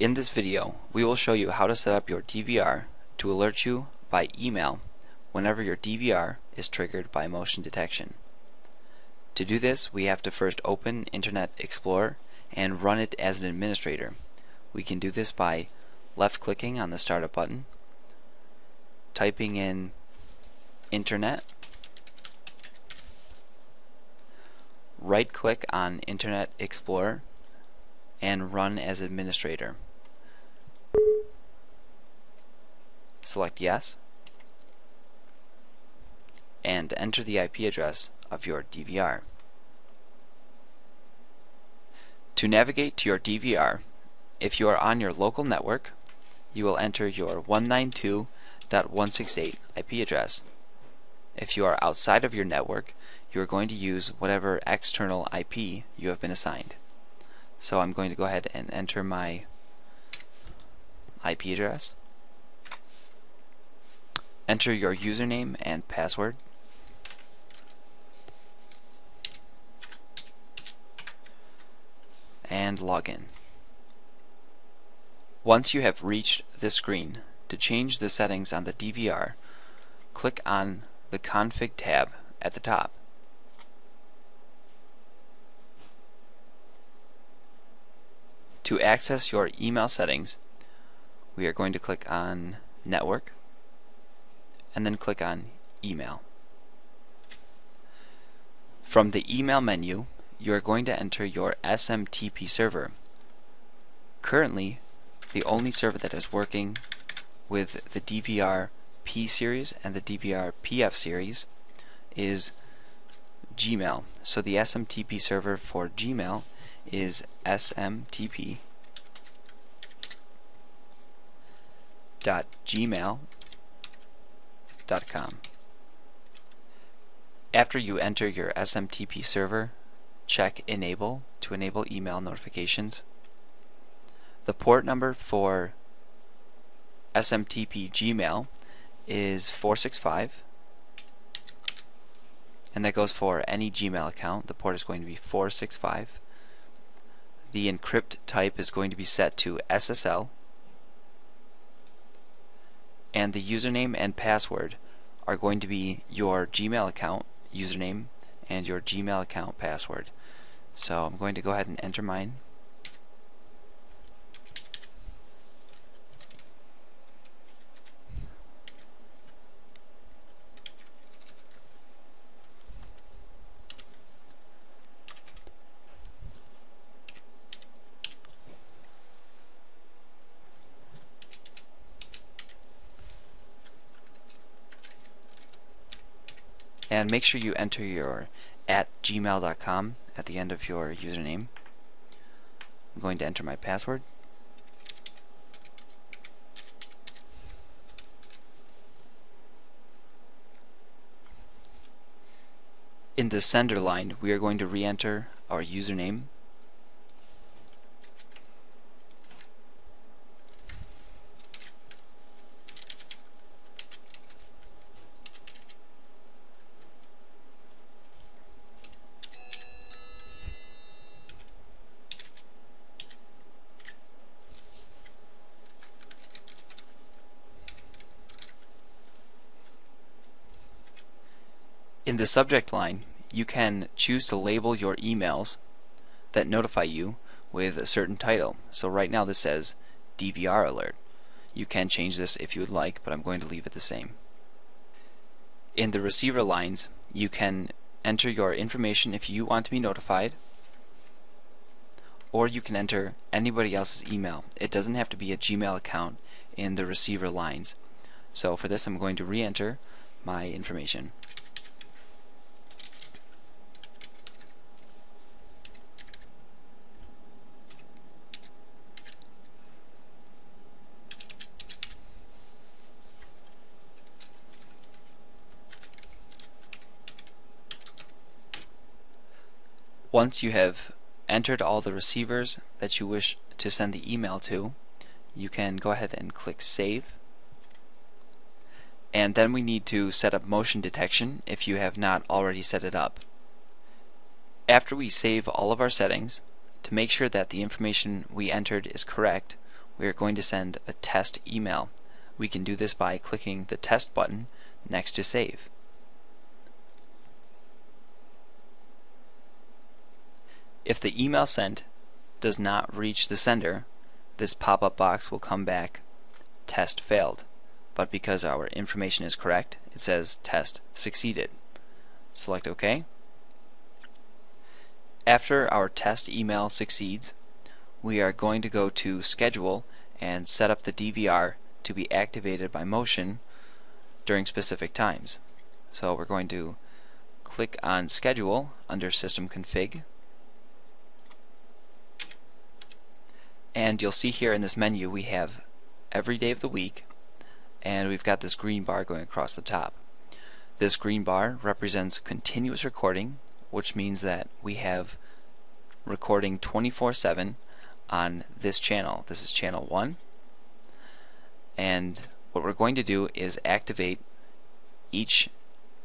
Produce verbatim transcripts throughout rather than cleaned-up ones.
In this video, we will show you how to set up your D V R to alert you by email whenever your D V R is triggered by motion detection. To do this, we have to first open Internet Explorer and run it as an administrator. We can do this by left-clicking on the startup button, typing in Internet, right-click on Internet Explorer, and Run as Administrator. Select Yes, and enter the I P address of your D V R. To navigate to your D V R, if you are on your local network, you will enter your one ninety-two dot one sixty-eight I P address. If you are outside of your network, you are going to use whatever external I P you have been assigned. So I'm going to go ahead and enter my I P address. Enter your username and password. And log in. Once you have reached this screen, to change the settings on the D V R, click on the Config tab at the top. To access your email settings, we are going to click on Network and then click on Email. From the email menu, you are going to enter your S M T P server. Currently, the only server that is working with the D V R-P series and the D V R P F series is Gmail. So the S M T P server for Gmail is S M T P dot gmail dot com. After you enter your S M T P server, check Enable to enable email notifications. The port number for S M T P Gmail is four six five, and that goes for any Gmail account. The port is going to be four six five. The encrypt type is going to be set to S S L, and the username and password are going to be your Gmail account username and your Gmail account password. So I'm going to go ahead and enter mine. And make sure you enter your at gmail dot com at the end of your username. I'm going to enter my password. In the sender line, we are going to re-enter our username . In the subject line, you can choose to label your emails that notify you with a certain title. So right now this says D V R alert. You can change this if you would like, but I'm going to leave it the same. In the receiver lines, you can enter your information if you want to be notified, or you can enter anybody else's email. It doesn't have to be a Gmail account in the receiver lines. So for this, I'm going to re-enter my information. Once you have entered all the receivers that you wish to send the email to, you can go ahead and click Save. And then we need to set up motion detection if you have not already set it up. After we save all of our settings, to make sure that the information we entered is correct, we are going to send a test email. We can do this by clicking the test button next to save. If the email sent does not reach the sender, this pop-up box will come back test failed, but because our information is correct, it says test succeeded. Select OK. After our test email succeeds, we are going to go to schedule and set up the D V R to be activated by motion during specific times. So we're going to click on schedule under system config, and you'll see here in this menu we have every day of the week, and we've got this green bar going across the top. This green bar represents continuous recording, which means that we have recording twenty-four seven on this channel. This is channel one, and what we're going to do is activate each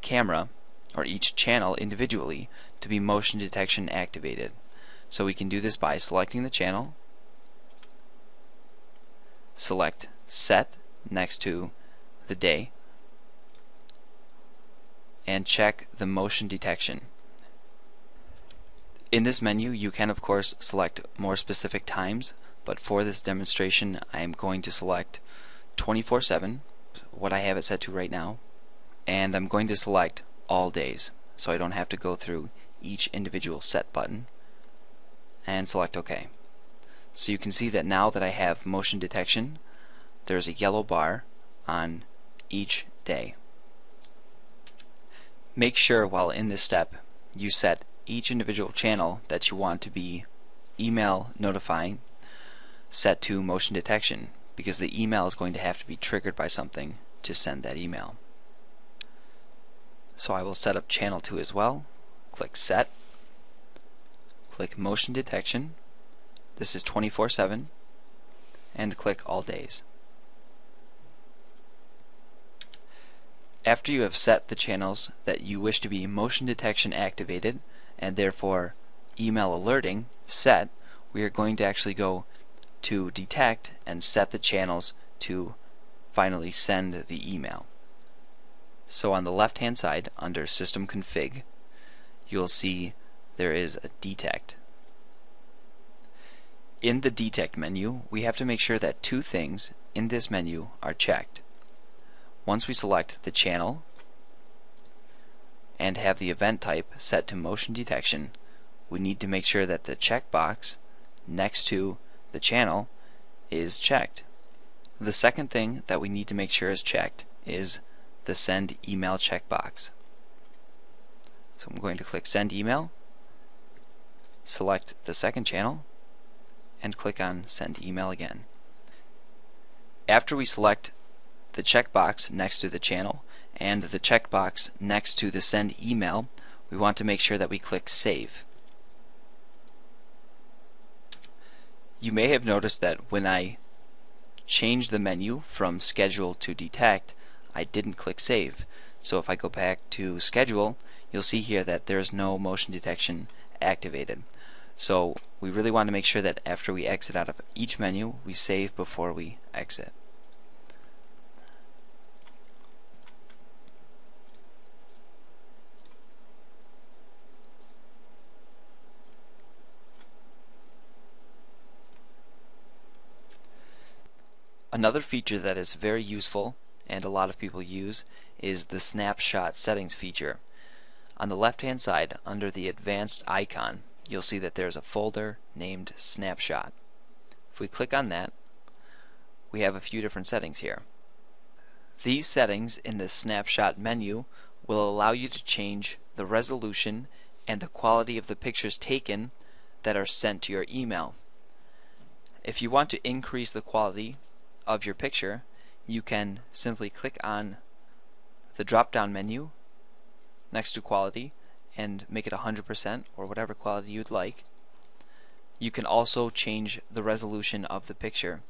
camera or each channel individually to be motion detection activated. So we can do this by selecting the channel, select set next to the day, and check the motion detection. In this menu you can of course select more specific times, but for this demonstration I am going to select twenty-four seven, what I have it set to right now, and I'm going to select all days so I don't have to go through each individual set button, and select OK. So you can see that now that I have motion detection, there's a yellow bar on each day. Make sure while in this step you set each individual channel that you want to be email notifying set to motion detection, because the email is going to have to be triggered by something to send that email. So I will set up channel two as well. Click set, click motion detection. This is twenty-four seven, and click all days. After you have set the channels that you wish to be motion detection activated and therefore email alerting set, we are going to actually go to detect and set the channels to finally send the email. So on the left hand side under system config, you'll see there is a detect. In the detect menu, we have to make sure that two things in this menu are checked. Once we select the channel and have the event type set to motion detection, we need to make sure that the checkbox next to the channel is checked. The second thing that we need to make sure is checked is the send email checkbox. So I'm going to click send email, select the second channel, and click on send email again. After we select the checkbox next to the channel and the checkbox next to the send email, we want to make sure that we click save. You may have noticed that when I changed the menu from schedule to detect, I didn't click save. So if I go back to schedule, you'll see here that there's no motion detection activated. So we really want to make sure that after we exit out of each menu, we save before we exit. Another feature that is very useful and a lot of people use is the snapshot settings feature. On the left hand side under the advanced icon, you'll see that there's a folder named snapshot. If we click on that, we have a few different settings here. These settings in the snapshot menu will allow you to change the resolution and the quality of the pictures taken that are sent to your email. If you want to increase the quality of your picture, you can simply click on the drop down menu next to quality and make it one hundred percent or whatever quality you'd like. You can also change the resolution of the picture.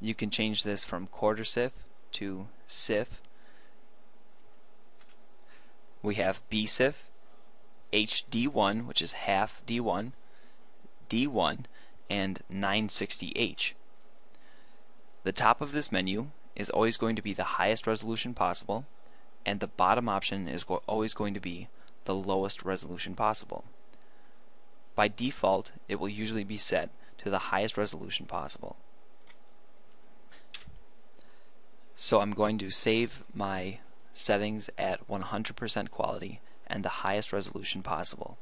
You can change this from quarter C I F to C I F. We have B C I F, H D one, which is half D one, D one, and nine sixty H, The top of this menu is always going to be the highest resolution possible, and the bottom option is go- always going to be the lowest resolution possible. By default, it will usually be set to the highest resolution possible. So I'm going to save my settings at one hundred percent quality and the highest resolution possible.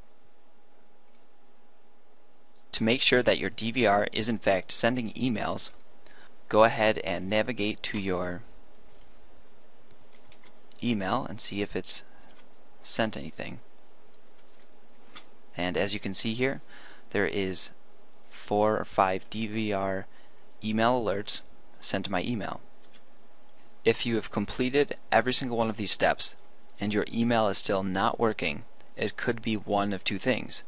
To make sure that your D V R is in fact sending emails, go ahead and navigate to your email and see if it's sent anything. And as you can see here, there is four or five D V R email alerts sent to my email. If you have completed every single one of these steps and your email is still not working, it could be one of two things.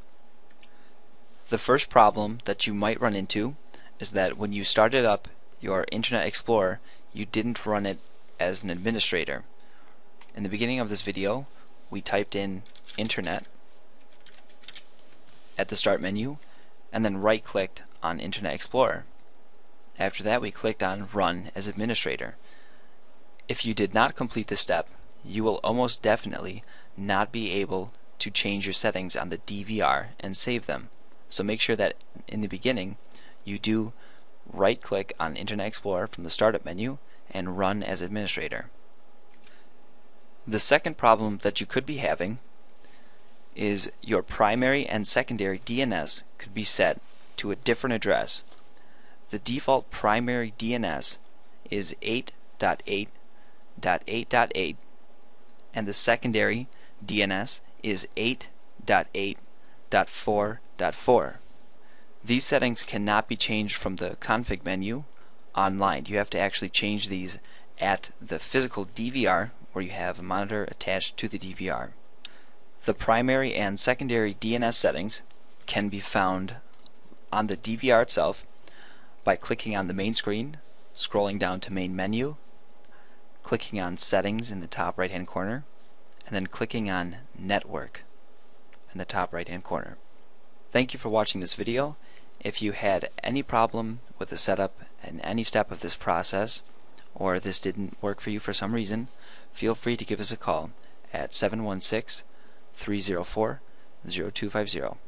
The first problem that you might run into is that when you started up your Internet Explorer, you didn't run it as an administrator. In the beginning of this video, we typed in Internet at the Start menu and then right-clicked on Internet Explorer. After that, we clicked on Run as Administrator. If you did not complete this step, you will almost definitely not be able to change your settings on the D V R and save them. So make sure that in the beginning, you do right-click on Internet Explorer from the Startup menu and Run as Administrator. The second problem that you could be having is your primary and secondary D N S could be set to a different address. The default primary D N S is eight dot eight dot eight dot eight, and the secondary D N S is eight dot eight dot four dot four. These settings cannot be changed from the config menu online. You have to actually change these at the physical D V R where you have a monitor attached to the D V R. The primary and secondary D N S settings can be found on the D V R itself by clicking on the main screen, scrolling down to Main Menu, clicking on Settings in the top right hand corner, and then clicking on Network in the top right hand corner. Thank you for watching this video. If you had any problem with the setup and any step of this process, or this didn't work for you for some reason, feel free to give us a call at seven one six, three zero four, zero two five zero.